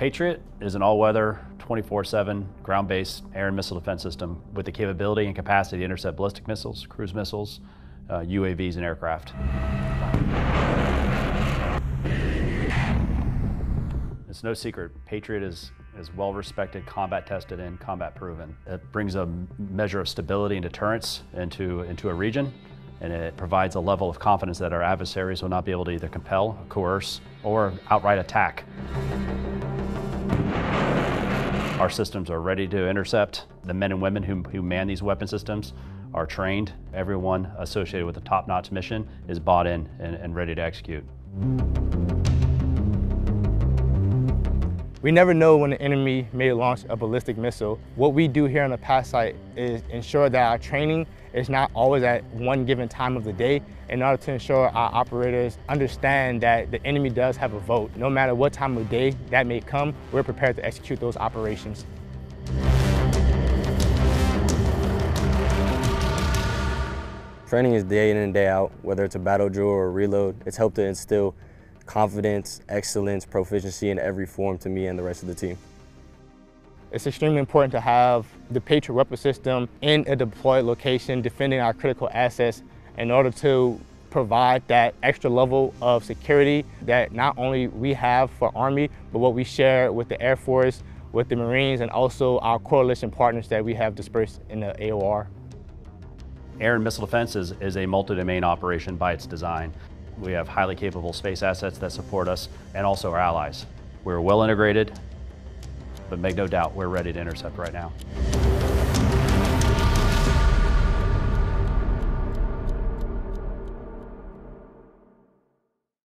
Patriot is an all-weather, 24/7, ground-based air and missile defense system with the capability and capacity to intercept ballistic missiles, cruise missiles, UAVs, and aircraft. It's no secret, Patriot is well-respected, combat-tested, and combat-proven. It brings a measure of stability and deterrence into a region, and it provides a level of confidence that our adversaries will not be able to either compel, coerce, or outright attack. Our systems are ready to intercept. The men and women who man these weapon systems are trained. Everyone associated with the top-notch mission is bought in and ready to execute. We never know when the enemy may launch a ballistic missile. What we do here on the PASS site is ensure that our training is not always at one given time of the day in order to ensure our operators understand that the enemy does have a vote. No matter what time of day that may come, we're prepared to execute those operations. Training is day in and day out, whether it's a battle drill or a reload. It's helped to instill confidence, excellence, proficiency in every form to me and the rest of the team. It's extremely important to have the Patriot weapon system in a deployed location defending our critical assets in order to provide that extra level of security that not only we have for Army, but what we share with the Air Force, with the Marines, and also our coalition partners that we have dispersed in the AOR. Air and missile defense is a multi-domain operation by its design. We have highly capable space assets that support us and also our allies. We're well integrated, but make no doubt, we're ready to intercept right now.